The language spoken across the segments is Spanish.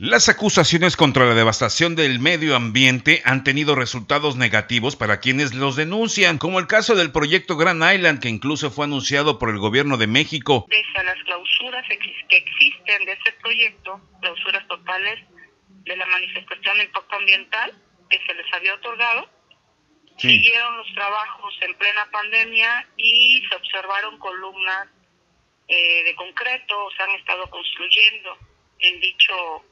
Las acusaciones contra la devastación del medio ambiente han tenido resultados negativos para quienes los denuncian, como el caso del proyecto Grand Island, que incluso fue anunciado por el gobierno de México. Pese a las clausuras que existen de este proyecto, clausuras totales de la manifestación de impacto ambiental que se les había otorgado, siguieron los trabajos en plena pandemia y se observaron columnas de concreto, se han estado construyendo en dicho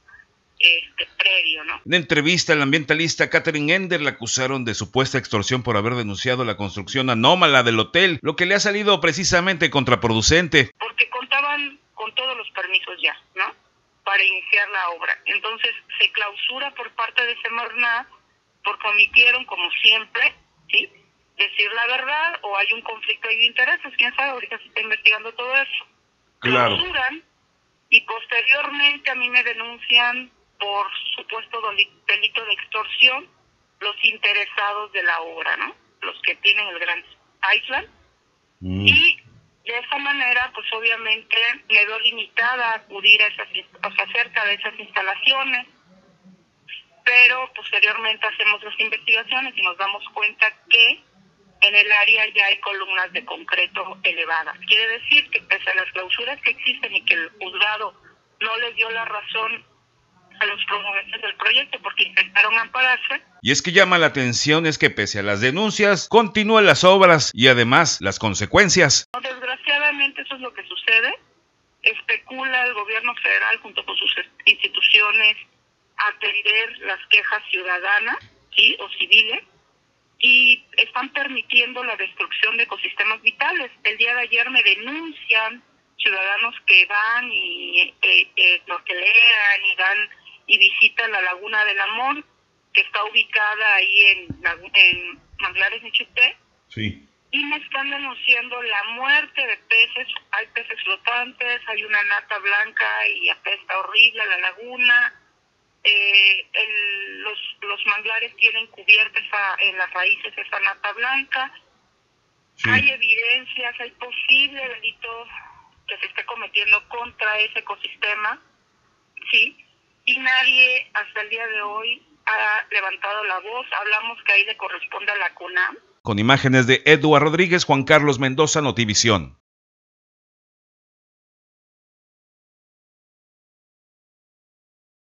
predio, ¿no? En entrevista, la ambientalista Catherine Ender la acusaron de supuesta extorsión por haber denunciado la construcción anómala del hotel, lo que le ha salido precisamente contraproducente. Porque contaban con todos los permisos ya, ¿no?, para iniciar la obra. Entonces se clausura por parte de Semarnat porque omitieron, como siempre, ¿sí?, decir la verdad, o hay un conflicto de intereses, quién sabe, ahorita se está investigando todo eso. Claro. Clausuran y posteriormente a mí me denuncian por supuesto delito de extorsión los interesados de la obra, ¿no?, los que tienen el Grand Island. Y de esa manera, pues obviamente me veo limitada a acudir a esas, o sea, cerca de esas instalaciones, pero posteriormente hacemos las investigaciones y nos damos cuenta que en el área ya hay columnas de concreto elevadas. Quiere decir que pese a las clausuras que existen y que el juzgado no les dio la razón a los promoventes del proyecto porque intentaron ampararse. Y es que llama la atención es que pese a las denuncias, continúan las obras y además las consecuencias. No, desgraciadamente eso es lo que sucede. Especula el gobierno federal junto con sus instituciones a atender las quejas ciudadanas, ¿sí?, o civiles, y están permitiendo la destrucción de ecosistemas vitales. El día de ayer me denuncian ciudadanos que van y tortelean y van y visitan la Laguna del Amor, que está ubicada ahí en Manglares Nichupté, y me están denunciando la muerte de peces. Hay peces flotantes, hay una nata blanca y apesta horrible la laguna. Los manglares tienen cubiertas en las raíces esa nata blanca. Hay evidencias, hay posible delito que se esté cometiendo contra ese ecosistema, y nadie hasta el día de hoy ha levantado la voz. Hablamos que ahí le corresponde a la CUNAM. Con imágenes de Eduardo Rodríguez, Juan Carlos Mendoza, Notivisión.